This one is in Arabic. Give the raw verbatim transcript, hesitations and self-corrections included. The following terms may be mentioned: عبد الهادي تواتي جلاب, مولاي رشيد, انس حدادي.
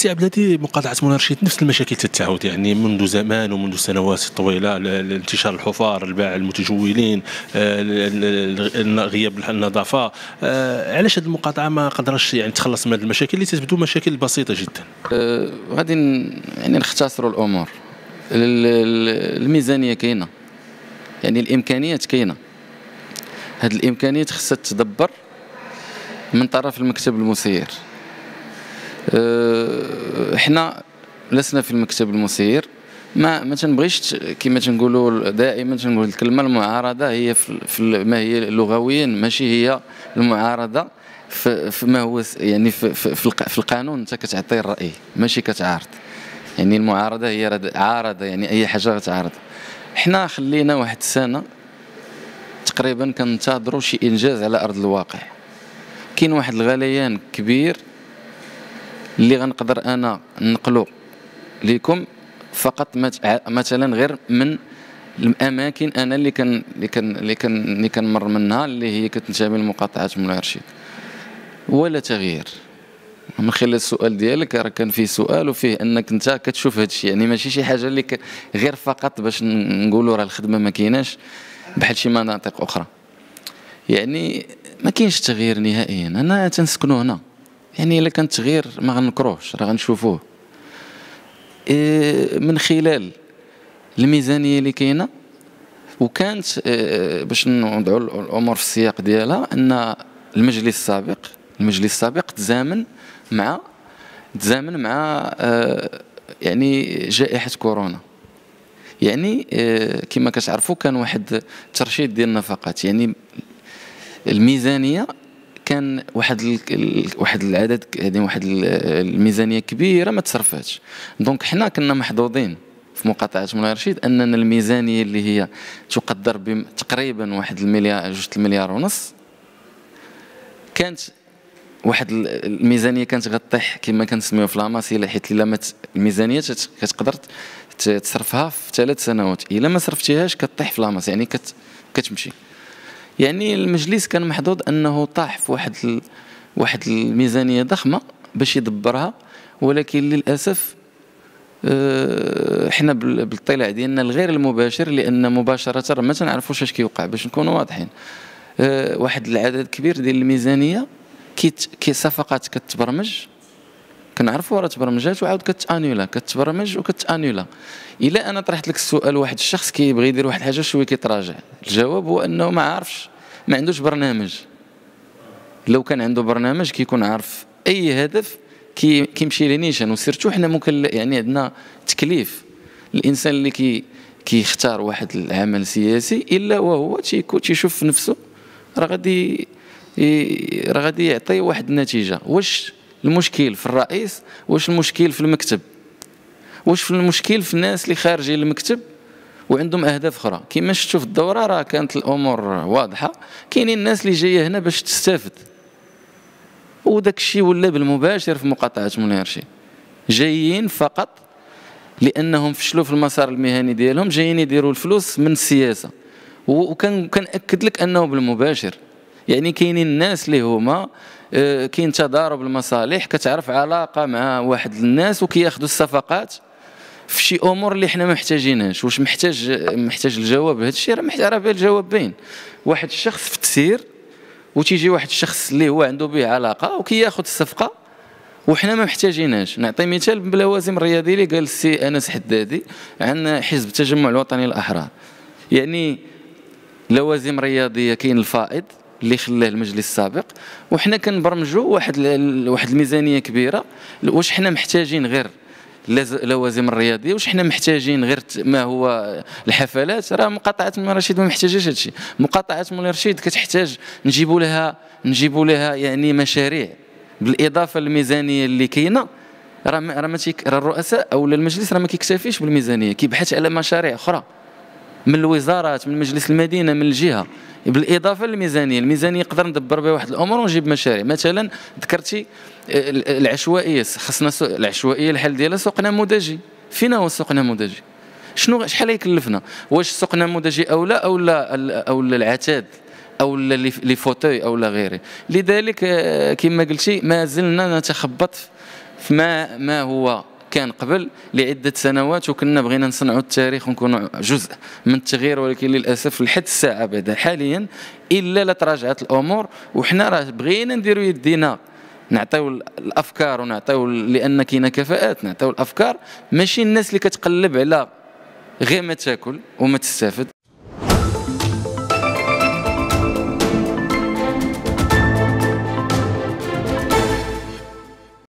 السي عبد الهادي، مقاطعة مولاي رشيد نفس المشاكل تتعود، يعني منذ زمان ومنذ سنوات طويلة، انتشار الحفار، الباع المتجولين، غياب النظافة. علاش هذه المقاطعة ما قدرش يعني تخلص من هذه المشاكل اللي تبدو مشاكل بسيطة جدا؟ أه غادي يعني نختصروا الأمور. الميزانية كاينة، يعني الإمكانيات كاينة، هذه الإمكانيات خصها تدبر من طرف المكتب المسير. احنا لسنا في المكتب المسير، ما ما تنبغيش كما تنقولوا دائما، تنقول الكلمه المعارضه هي في ما هي لغويا، ماشي هي المعارضه في ما هو يعني في, في, في القانون. انت كتعطي الراي ماشي كتعارض، يعني المعارضه هي عارضه، يعني اي حاجه غتعارض. حنا خلينا واحد السنه تقريبا كنتظروا شي انجاز على ارض الواقع. كاين واحد الغليان كبير اللي غنقدر انا نقلو لكم فقط مثلا غير من الاماكن انا اللي كان اللي كان اللي كان اللي كنمر منها، اللي هي كتنتمي لمقاطعه مولاي رشيد. ولا تغيير من خلال السؤال ديالك، راه كان فيه سؤال وفيه انك انت كتشوف هادشي، يعني ماشي شي حاجه اللي غير فقط باش نقولوا راه الخدمه ما كايناش بحال شي مناطق اخرى. يعني ما كاينش تغيير نهائيا، انا تنسكنوا هنا، يعني الا كان تغيير ما غنكروهش، راه غنشوفوه إيه من خلال الميزانيه اللي كاينه. وكانت إيه باش نوضعوا الامور في السياق ديالها، ان المجلس السابق المجلس السابق تزامن مع تزامن مع آه يعني جائحه كورونا، يعني آه كما كتعرفوا كان واحد ترشيد ديال النفقات، يعني الميزانيه كان واحد ال... واحد العدد يعني واحد الميزانيه كبيره ما تصرفاتش. دونك حنا كنا محظوظين في مقاطعه مولاي رشيد اننا الميزانيه اللي هي تقدر بم... تقريبا واحد المليار جوج المليار ونص، كانت واحد الميزانيه كانت غطيح كما كنسميو في لاماسيله، حيت الا الميزانيه كتقدر تصرفها في ثلاث سنوات، الا ما صرفتيهاش كطيح في لاماس، يعني كت... كتمشي. يعني المجلس كان محظوظ انه طاح في واحد ال... واحد الميزانيه ضخمه باش يدبرها، ولكن للاسف احنا بالطلع ديالنا الغير المباشر، لان مباشره ما تنعرفوش اش كيوقع. باش نكونوا واضحين، اه واحد العدد كبير ديال الميزانيه كيت... كي صفقات كتبرمج، كنعرفوا راه تبرمجات وعاود كتانولا، كتبرمج وكتانولا. الا انا طرحت لك السؤال، واحد الشخص كيبغي يدير واحد الحاجه شويه كيتراجع، الجواب هو انه ما عارفش، ما عندوش برنامج. لو كان عنده برنامج كيكون عارف اي هدف كي كيمشي لنيشان. وسيرتو حنا مكلف، يعني عندنا تكليف. الانسان اللي كي كيختار واحد العمل سياسي الا وهو تيكون تيشوف في نفسه راه غادي راه غادي يعطي واحد النتيجه. واش المشكل في الرئيس؟ واش المشكل في المكتب؟ واش في المشكل في الناس اللي خارجين المكتب وعندهم اهداف اخرى؟ كما شفتوا في الدوره راه كانت الامور واضحه، كاينين الناس اللي جايه هنا باش تستافد، وداك الشيء ولا بالمباشر في مقاطعه مولاي رشيد. جايين فقط لانهم فشلوا في المسار المهني ديالهم، جايين يديروا الفلوس من السياسه. وكنأكد لك انه بالمباشر، يعني كاينين الناس اللي هما كاين تضارب المصالح، كتعرف علاقه مع واحد الناس وكياخذوا الصفقات في شي امور اللي حنا ما محتاجينهاش. واش محتاج محتاج الجواب هذا الشيء؟ راه محتاج، راه الجواب باين. واحد الشخص في التسيير وتيجي واحد الشخص اللي هو عنده به علاقه وكياخذ الصفقه وحنا ما محتاجينهاش. نعطي مثال باللوازم الرياضيه اللي قال السي انس حدادي عن حزب التجمع الوطني الاحرار، يعني لوازم رياضيه كاين الفائض اللي خلاه المجلس السابق، وحنا كنبرمجوا واحد واحد الميزانيه كبيره. واش حنا محتاجين غير اللوازم الرياضيه؟ واش حنا محتاجين غير ما هو الحفلات؟ راه مقاطعه مولاي رشيد ما محتاجاش هادشي. مقاطعه مولاي رشيد كتحتاج نجيبوا لها نجيبوا لها يعني مشاريع بالاضافه للميزانيه اللي كاينه. راه راه ما راه الرؤساء او المجلس راه ما كيكتفيش بالميزانيه، كيبحث على مشاريع اخرى من الوزارات، من مجلس المدينه، من الجهه، بالاضافه للميزانيه. الميزانيه نقدر ندبر بها واحد الامور ونجيب مشاريع. مثلا ذكرتي العشوائيه، خصنا العشوائيه الحل ديالها سوق نموذجي. فينا هو السوق النموذجي؟ شنو شحال يكلفنا؟ واش السوق النموذجي او لا او لا او العتاد او لي فوتوي او لا غيره؟ لذلك كما قلتي ما زلنا نتخبط فما ما هو كان قبل لعدة سنوات، وكنا بغينا نصنعوا التاريخ ونكونوا جزء من التغيير، ولكن للأسف لحد الساعة بعدا حاليا إلا لا تراجعت الأمور، وحنا راه بغينا نديروا يدينا نعطيو الأفكار ونعطيو، لأن كاينة كفاءات نعطيو الأفكار، ماشي الناس اللي كتقلب على غير ما تاكل وما تستافد.